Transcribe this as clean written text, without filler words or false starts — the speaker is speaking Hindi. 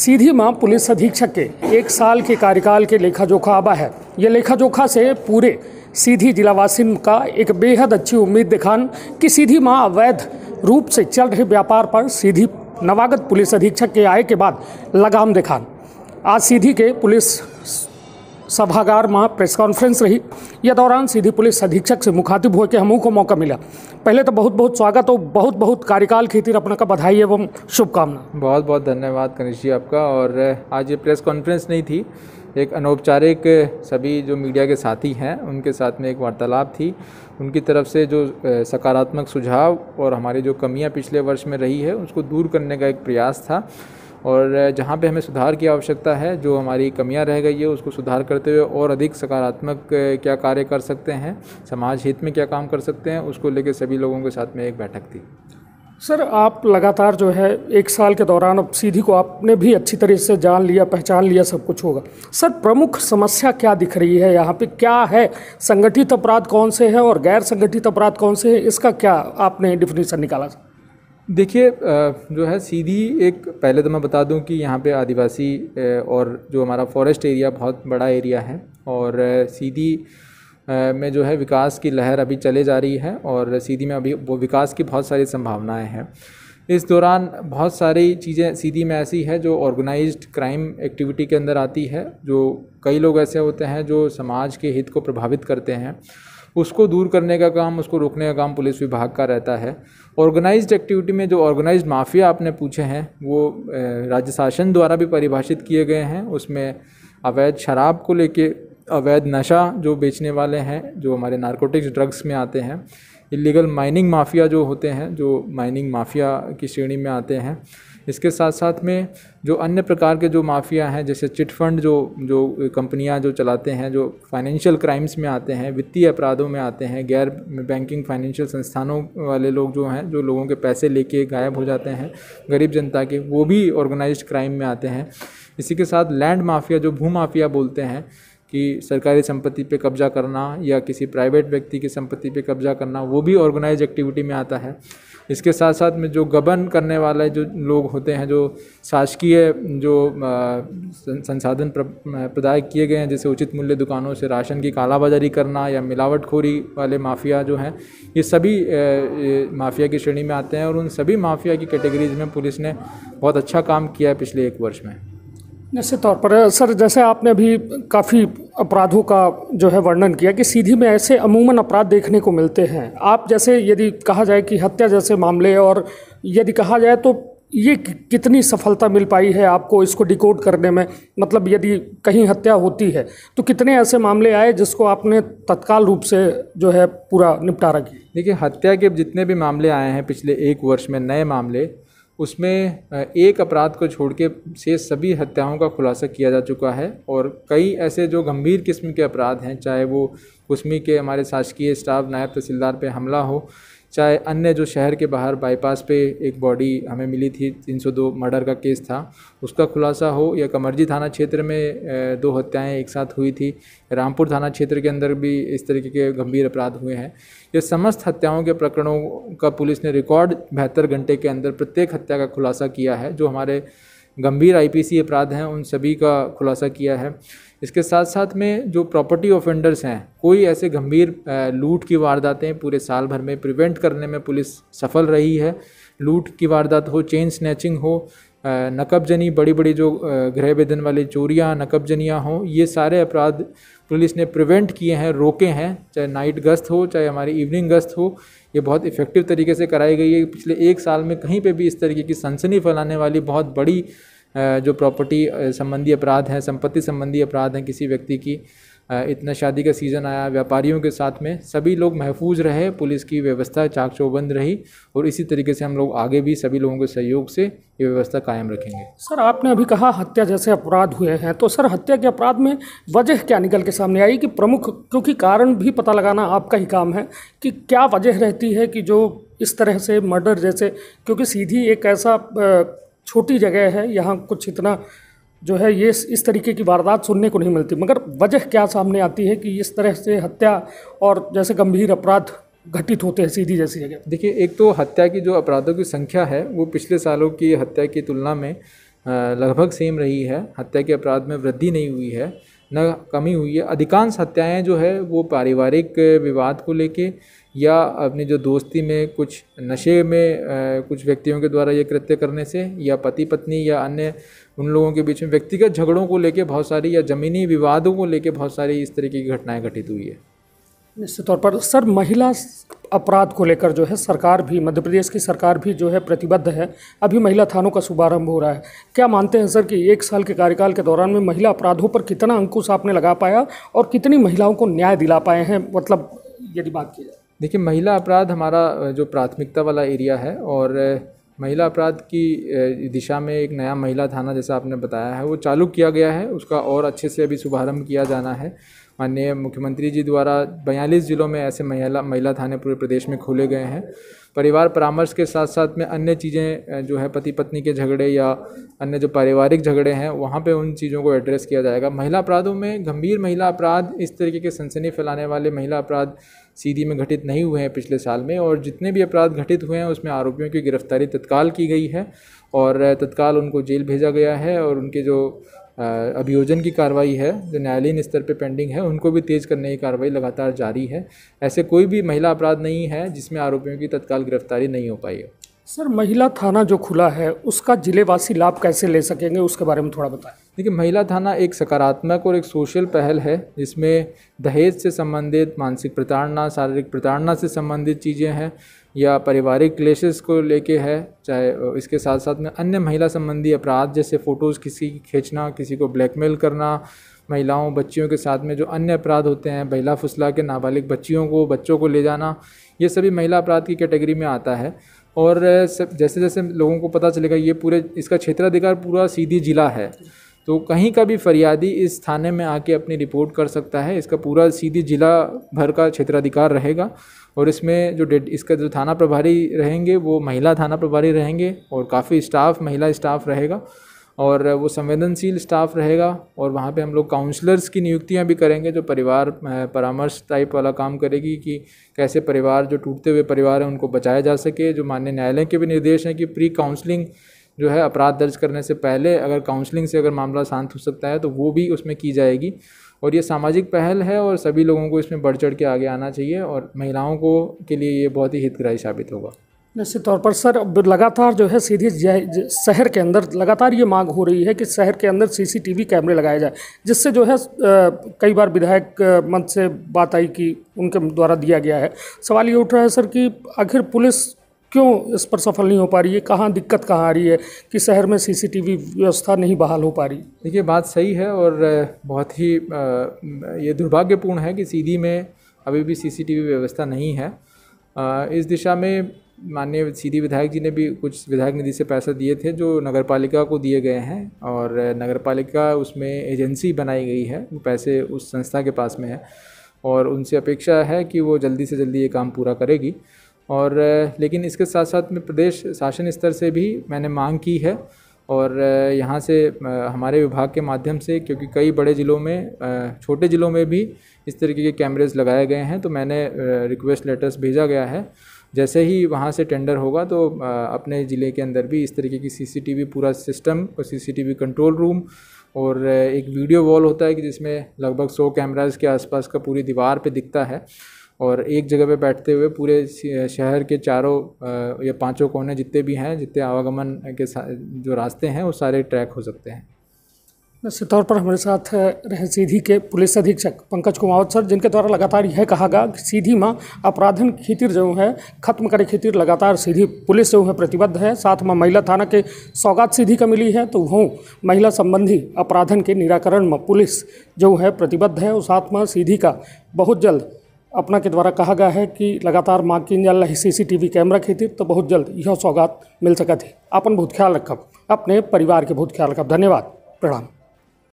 सीधी में पुलिस अधीक्षक के 1 साल के कार्यकाल के लेखा जोखा आबा है। ये लेखा जोखा से पूरे सीधी जिलावासी का एक बेहद अच्छी उम्मीद दिखान कि सीधी में अवैध रूप से चल रहे व्यापार पर सीधी नवागत पुलिस अधीक्षक के आए के बाद लगाम दिखान। आज सीधी के पुलिस सभागार में प्रेस कॉन्फ्रेंस रही। यह दौरान सीधी पुलिस अधीक्षक से मुखातिब होकर हमू को मौका मिला। पहले तो बहुत बहुत स्वागत और बहुत बहुत कार्यकाल खातिर अपना का बधाई एवं शुभकामना। बहुत बहुत धन्यवाद कनिष्क जी आपका। और आज ये प्रेस कॉन्फ्रेंस नहीं थी, एक अनौपचारिक सभी जो मीडिया के साथी हैं उनके साथ में एक वार्तालाप थी। उनकी तरफ से जो सकारात्मक सुझाव और हमारी जो कमियाँ पिछले वर्ष में रही है उसको दूर करने का एक प्रयास था। और जहाँ पे हमें सुधार की आवश्यकता है, जो हमारी कमियां रह गई है उसको सुधार करते हुए और अधिक सकारात्मक क्या कार्य कर सकते हैं, समाज हित में क्या काम कर सकते हैं, उसको लेके सभी लोगों के साथ में एक बैठक थी। सर, आप लगातार जो है 1 साल के दौरान अब सीधी को आपने भी अच्छी तरह से जान लिया, पहचान लिया, सब कुछ होगा। सर, प्रमुख समस्या क्या दिख रही है यहाँ पे, क्या है? संगठित अपराध कौन से हैं और गैर संगठित अपराध कौन से हैं, इसका क्या आपने डिफिनीसन निकाला? देखिए, जो है सीधी एक, पहले तो मैं बता दूं कि यहाँ पे आदिवासी और जो हमारा फॉरेस्ट एरिया बहुत बड़ा एरिया है और सीधी में जो है विकास की लहर अभी चले जा रही है और सीधी में अभी वो विकास की बहुत सारी संभावनाएं हैं। इस दौरान बहुत सारी चीज़ें सीधी में ऐसी है जो ऑर्गेनाइज्ड क्राइम एक्टिविटी के अंदर आती है, जो कई लोग ऐसे होते हैं जो समाज के हित को प्रभावित करते हैं, उसको दूर करने का काम, उसको रोकने का काम पुलिस विभाग का रहता है। ऑर्गेनाइज्ड एक्टिविटी में जो ऑर्गेनाइज्ड माफिया आपने पूछे हैं वो राज्य शासन द्वारा भी परिभाषित किए गए हैं। उसमें अवैध शराब को लेके, अवैध नशा जो बेचने वाले हैं, जो हमारे नारकोटिक्स ड्रग्स में आते हैं, इलीगल माइनिंग माफिया जो होते हैं, जो माइनिंग माफिया की श्रेणी में आते हैं। इसके साथ साथ में जो अन्य प्रकार के जो माफिया हैं, जैसे चिट फंड जो कंपनियां जो चलाते हैं, जो फाइनेंशियल क्राइम्स में आते हैं, वित्तीय अपराधों में आते हैं, गैर बैंकिंग फाइनेंशियल संस्थानों वाले लोग जो हैं, जो लोगों के पैसे लेके गायब हो जाते हैं गरीब जनता के, वो भी ऑर्गेनाइज्ड क्राइम में आते हैं। इसी के साथ लैंड माफिया, जो भू माफिया बोलते हैं, कि सरकारी संपत्ति पे कब्जा करना या किसी प्राइवेट व्यक्ति की संपत्ति पे कब्जा करना, वो भी ऑर्गेनाइज एक्टिविटी में आता है। इसके साथ साथ में जो गबन करने वाले जो लोग होते हैं, जो शासकीय जो संसाधन प्रदाय किए गए हैं, जैसे उचित मूल्य दुकानों से राशन की कालाबाजारी करना या मिलावटखोरी वाले माफिया जो हैं, ये सभी माफिया की श्रेणी में आते हैं। और उन सभी माफिया की कैटेगरीज में पुलिस ने बहुत अच्छा काम किया है पिछले 1 वर्ष में। निश्चित तौर पर सर, जैसे आपने भी काफ़ी अपराधों का जो है वर्णन किया कि सीधी में ऐसे अमूमन अपराध देखने को मिलते हैं। आप जैसे, यदि कहा जाए कि हत्या जैसे मामले, और यदि कहा जाए तो ये कितनी सफलता मिल पाई है आपको इसको डिकोड करने में? मतलब यदि कहीं हत्या होती है तो कितने ऐसे मामले आए जिसको आपने तत्काल रूप से जो है पूरा निपटारा किया? देखिए, हत्या के जितने भी मामले आए हैं पिछले 1 वर्ष में, नए मामले, उसमें एक अपराध को छोड़ के शेष सभी हत्याओं का खुलासा किया जा चुका है। और कई ऐसे जो गंभीर किस्म के अपराध हैं, चाहे वो कुश्मी के हमारे शासकीय स्टाफ नायब तहसीलदार पे हमला हो, चाहे अन्य जो शहर के बाहर बाईपास पे एक बॉडी हमें मिली थी, 302 मर्डर का केस था, उसका खुलासा हो, या कमरजी थाना क्षेत्र में 2 हत्याएँ एक साथ हुई थी, रामपुर थाना क्षेत्र के अंदर भी इस तरीके के गंभीर अपराध हुए हैं। ये समस्त हत्याओं के प्रकरणों का पुलिस ने रिकॉर्ड 72 घंटे के अंदर प्रत्येक हत्या का खुलासा किया है। जो हमारे गंभीर आईपीसी अपराध हैं उन सभी का खुलासा किया है। इसके साथ साथ में जो प्रॉपर्टी ऑफेंडर्स हैं, कोई ऐसे गंभीर लूट की वारदातें पूरे साल भर में प्रिवेंट करने में पुलिस सफल रही है। लूट की वारदात हो, चेन स्नैचिंग हो, नकबजनी, बड़ी बड़ी जो गृह वेतन वाली चोरियाँ, नकबजनियाँ हों, ये सारे अपराध पुलिस ने प्रिवेंट किए हैं, रोके हैं। चाहे नाइट गश्त हो, चाहे हमारी इवनिंग गश्त हो, ये बहुत इफ़ेक्टिव तरीके से कराई गई है। पिछले 1 साल में कहीं पे भी इस तरीके की सनसनी फैलाने वाली बहुत बड़ी जो प्रॉपर्टी संबंधी अपराध हैं, संपत्ति संबंधी अपराध हैं किसी व्यक्ति की, इतना शादी का सीज़न आया, व्यापारियों के साथ में सभी लोग महफूज रहे, पुलिस की व्यवस्था चाक चौबंद रही। और इसी तरीके से हम लोग आगे भी सभी लोगों के सहयोग से ये व्यवस्था कायम रखेंगे। सर, आपने अभी कहा हत्या जैसे अपराध हुए हैं, तो सर हत्या के अपराध में वजह क्या निकल के सामने आई कि प्रमुख, क्योंकि कारण भी पता लगाना आपका ही काम है, कि क्या वजह रहती है कि जो इस तरह से मर्डर जैसे, क्योंकि सीधी एक ऐसा छोटी जगह है, यहाँ कुछ इतना जो है ये इस तरीके की वारदात सुनने को नहीं मिलती, मगर वजह क्या सामने आती है कि इस तरह से हत्या और जैसे गंभीर अपराध घटित होते हैं सीधी जैसी जगह? देखिए, एक तो हत्या की जो अपराधों की संख्या है वो पिछले सालों की हत्या की तुलना में लगभग सेम रही है। हत्या के अपराध में वृद्धि नहीं हुई है न कमी हुई है। अधिकांश हत्याएं जो है वो पारिवारिक विवाद को लेके या अपने जो दोस्ती में कुछ नशे में कुछ व्यक्तियों के द्वारा ये कृत्य करने से या पति पत्नी या अन्य उन लोगों के बीच में व्यक्तिगत झगड़ों को लेके बहुत सारी या ज़मीनी विवादों को लेके बहुत सारी इस तरीके की घटनाएं घटित हुई है। निश्चित तौर पर सर, महिला अपराध को लेकर जो है सरकार भी, मध्य प्रदेश की सरकार भी जो है प्रतिबद्ध है। अभी महिला थानों का शुभारंभ हो रहा है। क्या मानते हैं सर कि 1 साल के कार्यकाल के दौरान में महिला अपराधों पर कितना अंकुश आपने लगा पाया और कितनी महिलाओं को न्याय दिला पाए हैं, मतलब यदि बात की जाए? देखिए, महिला अपराध हमारा जो प्राथमिकता वाला एरिया है और महिला अपराध की दिशा में एक नया महिला थाना जैसा आपने बताया है वो चालू किया गया है। उसका और अच्छे से अभी शुभारंभ किया जाना है। माननीय मुख्यमंत्री जी द्वारा 42 ज़िलों में ऐसे महिला थाने पूरे प्रदेश में खोले गए हैं। परिवार परामर्श के साथ साथ में अन्य चीज़ें जो है पति पत्नी के झगड़े या अन्य जो पारिवारिक झगड़े हैं वहाँ पे उन चीज़ों को एड्रेस किया जाएगा। महिला अपराधों में गंभीर महिला अपराध, इस तरीके के सनसनी फैलाने वाले महिला अपराध सीधी में घटित नहीं हुए हैं पिछले साल में। और जितने भी अपराध घटित हुए हैं उसमें आरोपियों की गिरफ्तारी तत्काल की गई है और तत्काल उनको जेल भेजा गया है और उनके जो अभियोजन की कार्रवाई है जो न्यायालयीन स्तर पे पेंडिंग है उनको भी तेज करने की कार्रवाई लगातार जारी है। ऐसे कोई भी महिला अपराध नहीं है जिसमें आरोपियों की तत्काल गिरफ्तारी नहीं हो पाई है। सर, महिला थाना जो खुला है उसका जिलेवासी लाभ कैसे ले सकेंगे, उसके बारे में थोड़ा बताएं। देखिए, महिला थाना एक सकारात्मक और एक सोशल पहल है जिसमें दहेज से संबंधित, मानसिक प्रताड़ना, शारीरिक प्रताड़ना से संबंधित चीज़ें हैं या पारिवारिक क्लेशेस को लेके है, चाहे इसके साथ साथ में अन्य महिला संबंधी अपराध जैसे फ़ोटोज़ किसी की खींचना, किसी को ब्लैकमेल करना, महिलाओं बच्चियों के साथ में जो अन्य अपराध होते हैं, बहला फुसला के नाबालिग बच्चों को ले जाना, ये सभी महिला अपराध की कैटेगरी में आता है। और जैसे जैसे लोगों को पता चलेगा, ये पूरे इसका क्षेत्राधिकार पूरा सीधी जिला है, तो कहीं का भी फरियादी इस थाने में आके अपनी रिपोर्ट कर सकता है। इसका पूरा सीधी जिला भर का क्षेत्राधिकार रहेगा और इसमें जो इसका जो थाना प्रभारी रहेंगे वो महिला थाना प्रभारी रहेंगे और काफ़ी स्टाफ, महिला स्टाफ रहेगा और वो संवेदनशील स्टाफ रहेगा। और वहाँ पे हम लोग काउंसलर्स की नियुक्तियाँ भी करेंगे जो परिवार परामर्श टाइप वाला काम करेगी कि कैसे परिवार, जो टूटते हुए परिवार हैं, उनको बचाया जा सके। जो माननीय न्यायालय के भी निर्देश हैं कि प्री काउंसलिंग जो है, अपराध दर्ज करने से पहले अगर काउंसलिंग से अगर मामला शांत हो सकता है तो वो भी उसमें की जाएगी। और ये सामाजिक पहल है और सभी लोगों को इसमें बढ़ चढ़ के आगे आना चाहिए और महिलाओं को के लिए ये बहुत ही हितग्राही साबित होगा। निश्चित तौर पर सर, लगातार जो है सीधी शहर के अंदर लगातार ये मांग हो रही है कि शहर के अंदर सीसीटीवी कैमरे लगाए जाए, जिससे जो है कई बार विधायक मंच से बात आई कि उनके द्वारा दिया गया है। सवाल ये उठ रहा है सर कि आखिर पुलिस क्यों इस पर सफल नहीं हो पा रही है, दिक्कत कहाँ आ रही है कि शहर में सीसीटीवी व्यवस्था नहीं बहाल हो पा रही? देखिए, बात सही है और बहुत ही ये दुर्भाग्यपूर्ण है कि सीधी में अभी भी सीसीटीवी व्यवस्था नहीं है। इस दिशा में माननीय सीधी विधायक जी ने भी कुछ विधायक निधि से पैसा दिए थे जो नगरपालिका को दिए गए हैं और नगरपालिका उसमें एजेंसी बनाई गई है, वो पैसे उस संस्था के पास में है और उनसे अपेक्षा है कि वो जल्दी से जल्दी ये काम पूरा करेगी। और लेकिन इसके साथ साथ में प्रदेश शासन स्तर से भी मैंने मांग की है और यहाँ से हमारे विभाग के माध्यम से, क्योंकि कई बड़े ज़िलों में, छोटे ज़िलों में भी इस तरीके के कैमरेज़ लगाए गए हैं, तो मैंने रिक्वेस्ट लेटर्स भेजा गया है। जैसे ही वहाँ से टेंडर होगा तो अपने ज़िले के अंदर भी इस तरीके की सीसीटीवी पूरा सिस्टम और सीसीटीवी कंट्रोल रूम और एक वीडियो वॉल होता है कि जिसमें लगभग 100 कैमराज के आसपास का पूरी दीवार पे दिखता है और एक जगह पे बैठते हुए पूरे शहर के चारों या पांचों कोने जितने भी हैं, जितने आवागमन के जो रास्ते हैं वो सारे ट्रैक हो सकते हैं। निश्चित तौर पर हमारे साथ रहे सीधी के पुलिस अधीक्षक पंकज कुमावत सर, जिनके द्वारा लगातार यह कहा गया कि सीधी माँ अपराधन खितिर जो है खत्म करे खितिर, लगातार सीधी पुलिस जो है प्रतिबद्ध है। साथ में महिला थाना के सौगात सीधी का मिली है तो वो महिला संबंधी अपराधन के निराकरण में पुलिस जो है प्रतिबद्ध है। और साथ में सीधी का बहुत जल्द अपना के द्वारा कहा गया है कि लगातार माँ की जल सीसीटीवी कैमरा खितिर तो बहुत जल्द यह सौगात मिल सकत है। अपन बहुत ख्याल रखब, अपने परिवार के बहुत ख्याल रखब। धन्यवाद, प्रणाम।